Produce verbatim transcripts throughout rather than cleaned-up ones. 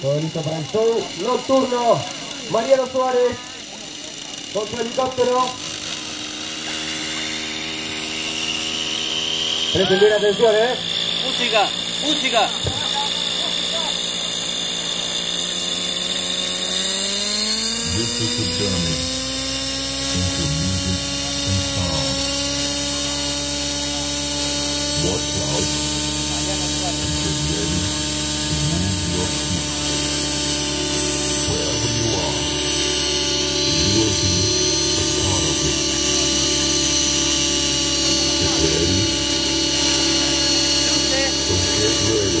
Todo listo para el show nocturno. Mariano Suárez con su helicóptero. Presten bien atención, ¿eh? Música, música. This is the journey into music and sound. Watch out and get ready to move your feet. Wherever you are, you will be a part of it. Get ready. So get ready.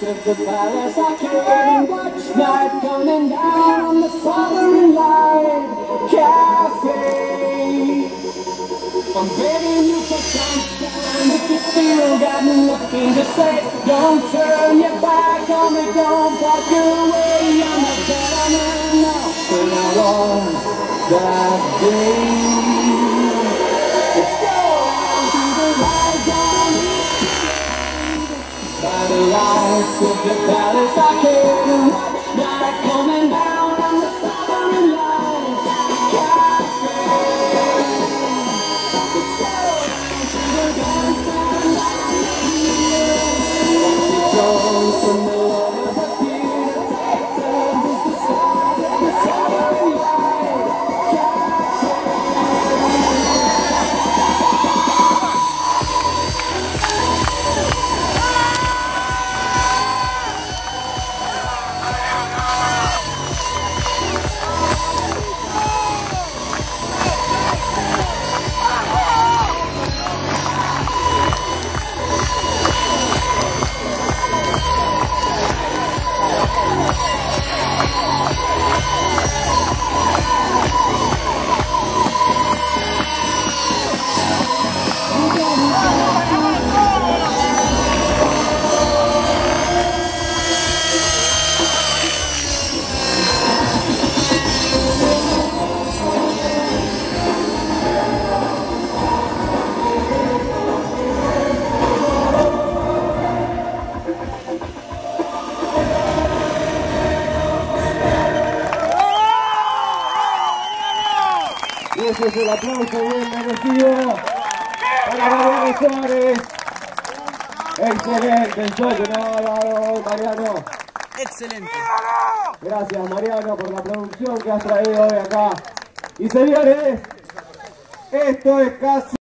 Of the palace, I can't watch night coming down on the Southern Light Cafe. I'm begging you for some time if you still got nothing to say. Don't turn your back on me, don't walk away. I'm not that I'm enough, but I want that day. Let's go to the light down by the light. The palace I can't watch night coming down on the Southern Light Cafe. Oh, Este es el aplauso bien merecido para Mariano Suárez. Excelente el show, ¿no, Mariano? Excelente. Gracias, Mariano, por la producción que has traído hoy acá. Y señores, esto es casi...